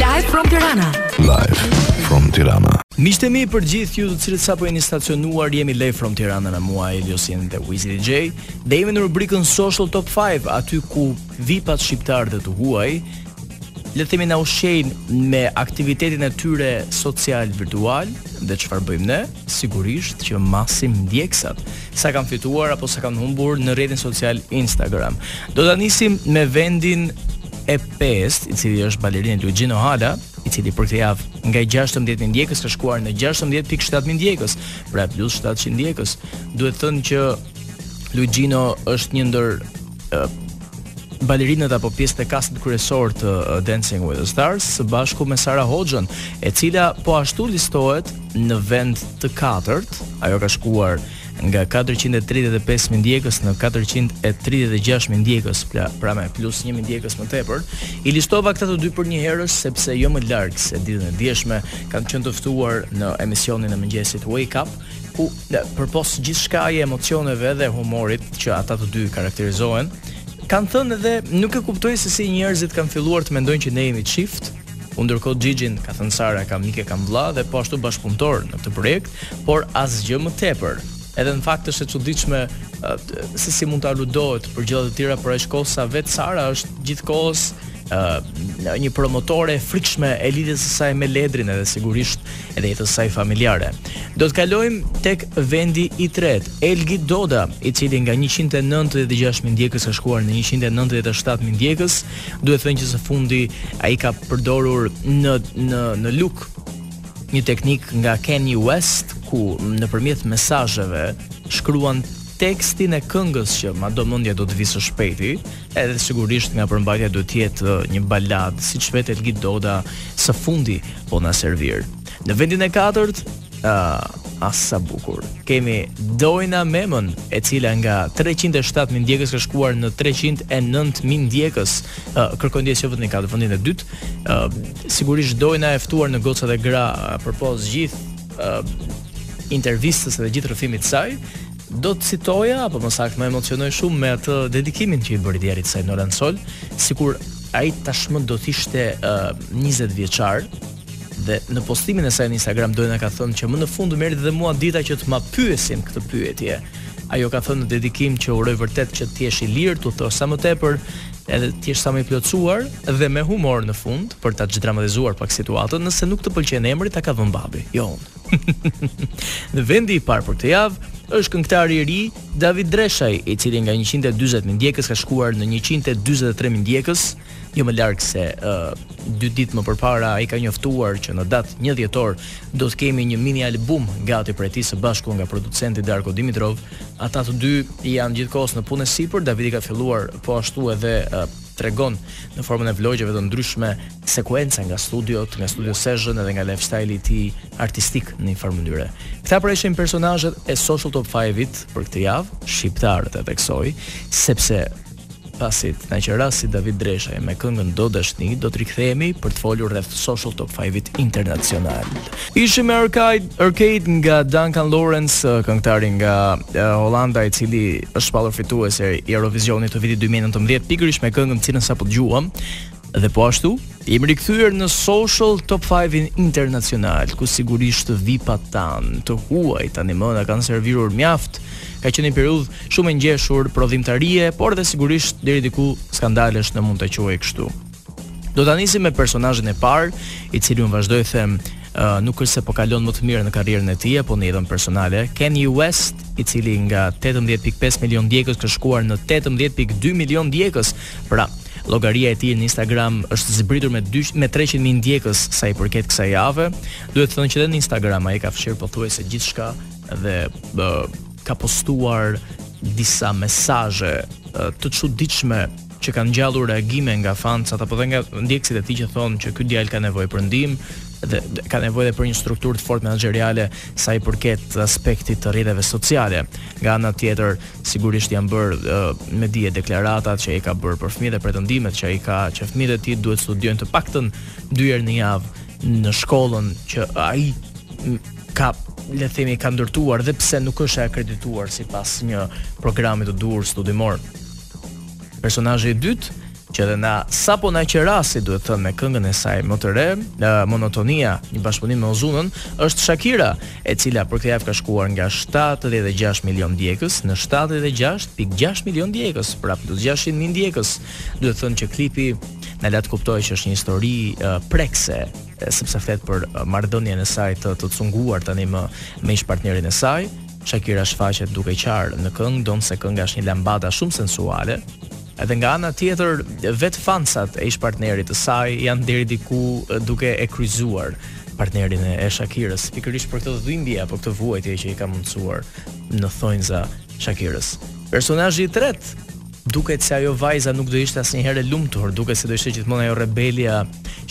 Live from Tirana. Miqtë mi, për gjithë ju të cilët sapo jeni stacionuar, jemi Live from Tirana në muaj Eliosin dhe Wizy DJ dhe jemi në rubrikën Social Top 5, aty ku vipat shqiptar dhe të huaj le të themi na ushqejnë me aktivitetin e tyre social virtual dhe çfarë bëjmë ne, sigurisht që masim ndjeksat sa kanë fituar apo sa kanë humbur në rrjetin social Instagram. Do ta nisim me vendin e 5, i cili është balerini Lugino Hala, i cili për këtë javë nga 16.000 ndjekës ka shkuar në 16.700 ndjekës, pra plus 700 ndjekës. Duhet thënë që Lugino është një ndër balerinat apo pjesët e kastit kryesor të Dancing with the Stars, së bashku me Sara Hoxhën, e cila po ashtu listohet në vend të 4, ajo ka shkuar nga 435.000 ndjekës në 436.000 ndjekës, pra me plus 1.000 ndjekës më tepër. I listova këta të dy për një herësh sepse jo më larg se ditën e djeshme kanë qenë të ftuar në emisionin e mëngjesit Wake Up, ku përpos gjithçka e emocioneve dhe humorit që ata të dy karakterizohen, kanë thënë edhe nuk e kuptoj se si njerëzit kanë filluar të mendojnë që ne jemi çift. Ndërkohë Gjigin ka thënë Sara ka mike ka vlla dhe po ashtu bashkëpunëtor në këtë projekt, por asgjë më tepër. Edhe në fakt është e çuditshme se si mund të aludohet për gjëra të tjera, por ashtu sa vet Sara është gjithkohës një promotore frikshme e lidhjes së saj me ledrin edhe sigurisht edhe jetës saj familjare. Do të kalojmë tek vendi i tretë, Elgi Doda, i cili nga 196.000 ndjekës ka shkuar në 197.000 ndjekës. Duhet thënë që së fundi ai ka përdorur në look një teknik nga Kenny West, ku nëpërmjet mesazheve shkruan tekstin e këngës që madomendja do të vi së shpejti, edhe sigurisht nga përmbajtja do të jetë një balad, siç vetë Elgi Doda së fundi po na servir. Në vendin e 4, asa bukur, kemi Dojna Memën, e cila nga 307.000 ndjekës ka shkuar në 309.000 ndjekës. Kërkoj ndjesë vetëm në fundin e dytë. Sigurisht Dojna e ftuar në Goca dhe Gra përpos gjithë intervistës dhe gjithë rrëfimit saj. Do të citoja, apo më saktë më emocionoj shumë me atë dedikimin që i bëri djerit saj në Oransol, sikur ai tashmë do të ishte 20 vjeçar. Dhe në postimin e saj në Instagram Dojna ka thënë që më në fund merri dhe mua dita që të ma pyesin këtë pyetje. Ajo ka thënë në dedikim që uroj vërtet që të jesh i lirë, të thosë sa më tepër, edhe të jesh sa më i plotësuar dhe me humor në fund për ta dramatizuar pak situatën, nëse nuk të pëlqen emri ta ka vënë babi, jo unë. Në vendi i parë për këtë javë është këngëtari i ri David Dreshaj, i cili nga 140.000 ndjekës ka shkuar në 143.000 ndjekës, jo më larg se 2 ditë më përpara ai ka njoftuar që në datë 1 dhjetor do të kemi një mini album gati për ti së bashku nga producenti Darko Dimitrov. Ata të dy janë gjithkohës në punë sipër. Davidi ka filluar po ashtu edhe tregon në formën e vlogjeve të ndryshme sekuenca nga studio session edhe nga lifestyle-i i tij artistik në një farë mënyrë. Këta pra ishin personazhet e Social Top 5-it për këtë javë, shqiptarët e theksoj, sepse pasi na qera si David Dreshaj me këngën Do Dashni, do të rikthehemi për të folur rreth Social Top 5-it internacional. Ishim me Arcade nga Duncan Lawrence, këngëtari nga Holanda, i cili është shpallur fitues e Eurovisionit të vitit 2019, pikërisht me këngën cilën sapo dëgjuam. Dhe po ashtu, jemi rikthyer në Social Top 5-in internacional, ku sigurisht VIP-at tan, të huaj tani më na kanë servirur mjaft. Ka qenë një periudhë shumë e ngjeshur prodhimtarie, por dhe sigurisht deri diku skandalesh në mund të quaj kështu. Do ta nisim me personazhin e parë, i cili unë vazhdoj them, nuk është se po kalon më të mirë në karrierën e tij, apo në jetën personale. Kanye West, i cili nga 18.5 milion ndjekës ka shkuar në 18.2 milion ndjekës, pra llogaria e tij në Instagram është zbritur me 300.000 ndjekës sa i përket kësaj jave. Duhet të thonë që edhe në Instagram ai ka fshirë pothuajse gjithçka dhe ka postuar disa mesazhe të çuditshme që kanë ngjallur reagime nga fansat apo nga ndjekësit e tij që thonë që ky djalë ka nevojë për ndihmë dhe ka nevojë edhe për një strukturë të fortë menaxheriale sa i përket aspektit të rrjeteve sociale. Nga ana tjetër, sigurisht janë bërë me dije deklaratat që ai ka bërë për fëmijët dhe pretendimet që ai ka që fëmijët e tij duhet studiojnë të paktën 2 herë në javë në shkollën që ai ka, le të themi, ka ndërtuar dhe pse nuk është akredituar sipas një programi të duhur studimor. Personazhi i dytë që edhe na sapo na qerasi, duhet thënë, me këngën e saj më të re, Monotonia, një bashkëpunim me Ozunën, është Shakira, e cila për këtë javë ka shkuar nga 76 milion djegës në 76.6 milion djegës, prap plus 600.000 djegës. Duhet thënë që klipi na la të kuptojë që është një histori prekse, sepse flet për marrëdhënien e saj të cunguar tani me ish-partnerin e saj. Shakira shfaqet duke qarë në këngë, donë se kënga është një lambada shumë sensuale, edhe nga ana tjetër, vetë fansat e ish-partnerit të saj janë deri diku duke e kryzuar partnerin e Shakirës, pikërisht për këtë dhimbje apo këtë vuajtje që i ka mundsuar në thonjza Shakirës. Personazhi i tretë, duket se ajo vajza nuk do ishte asnjëherë lumtur, duket se do ishte gjithmonë ajo rebelia